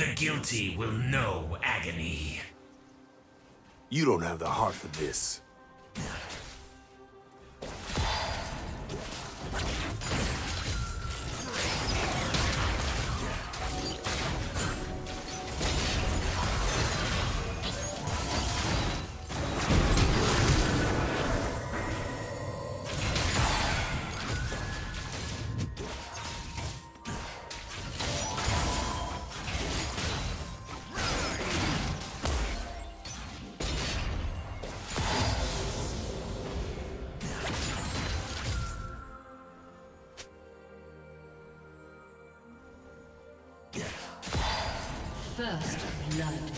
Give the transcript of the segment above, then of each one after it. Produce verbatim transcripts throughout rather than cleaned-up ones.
The guilty will know agony. You don't have the heart for this. First blood.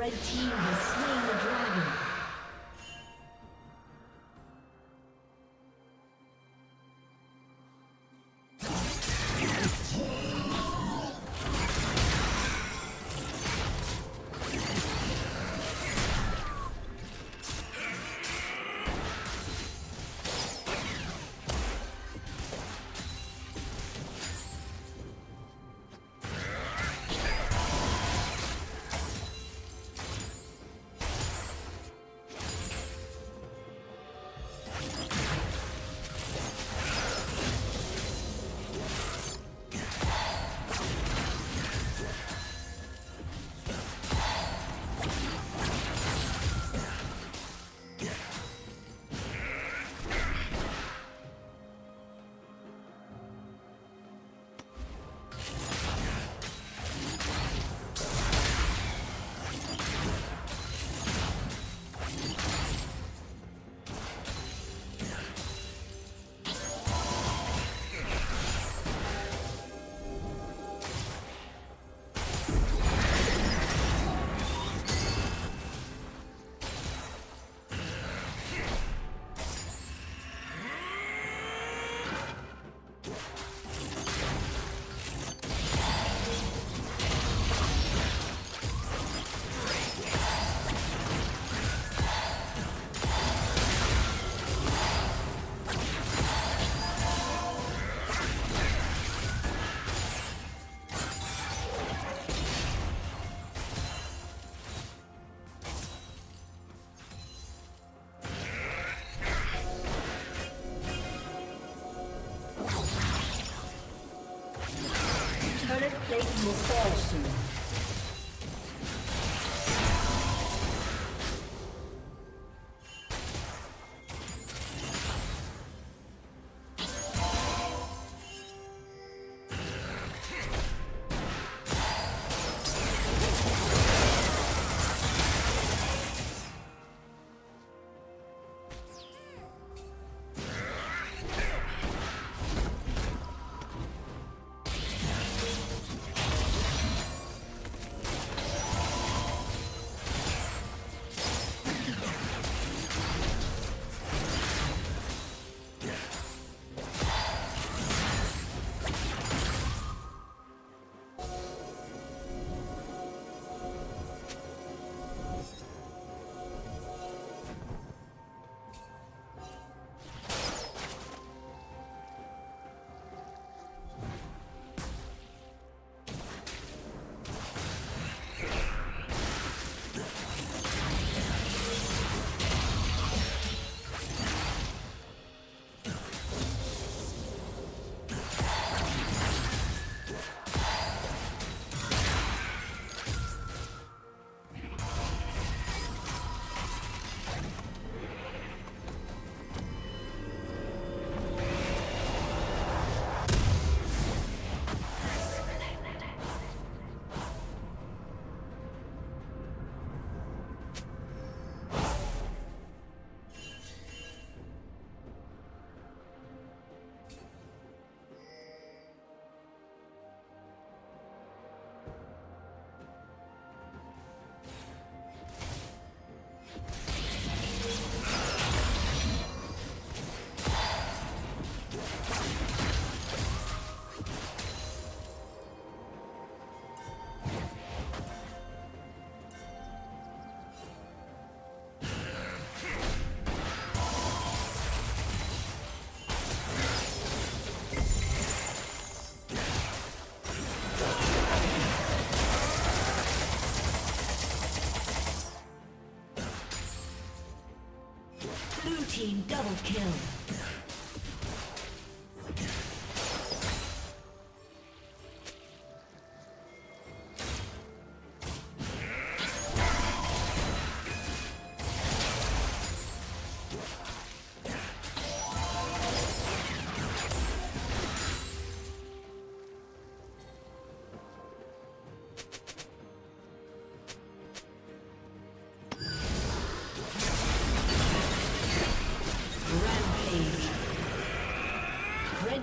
Red team has slain the dragon. We'll fall soon. Team double kill.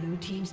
Blue Team's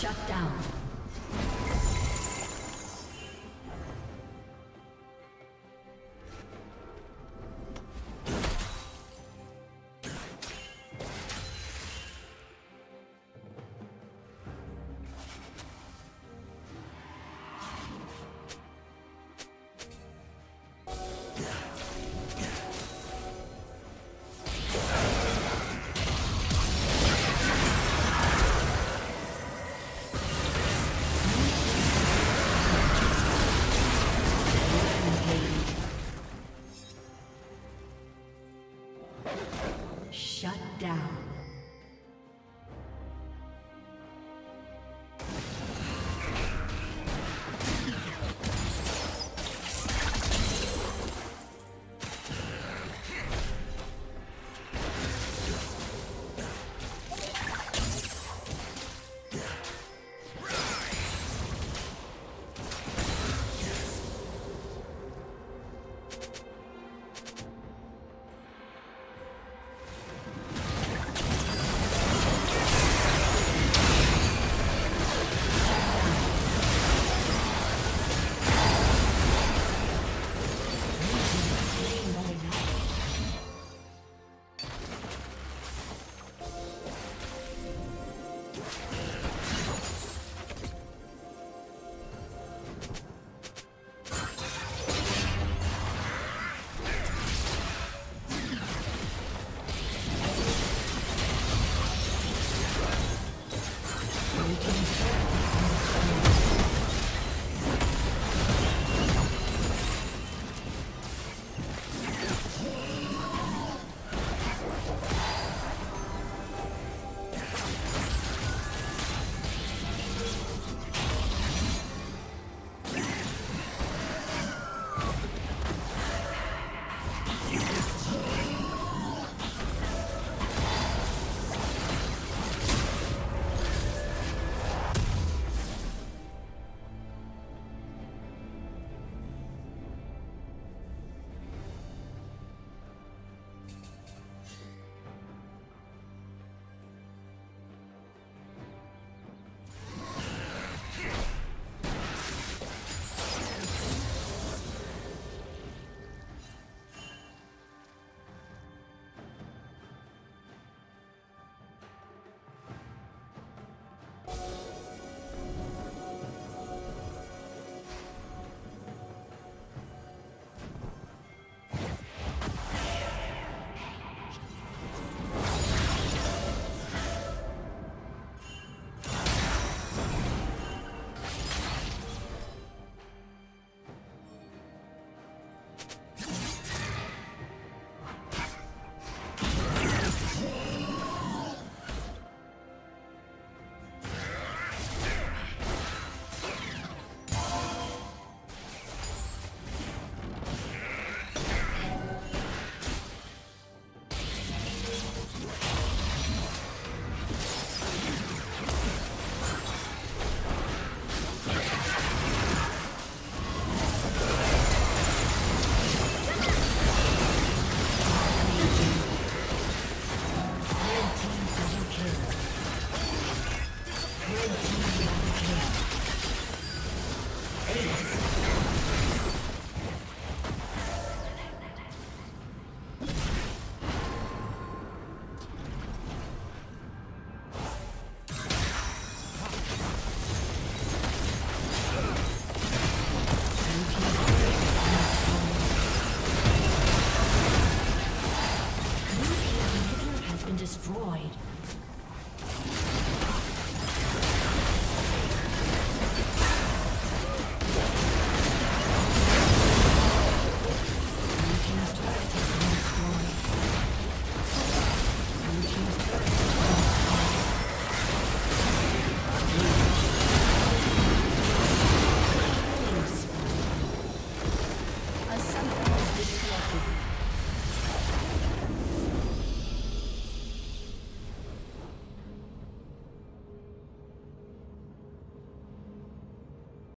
Shut down. Please.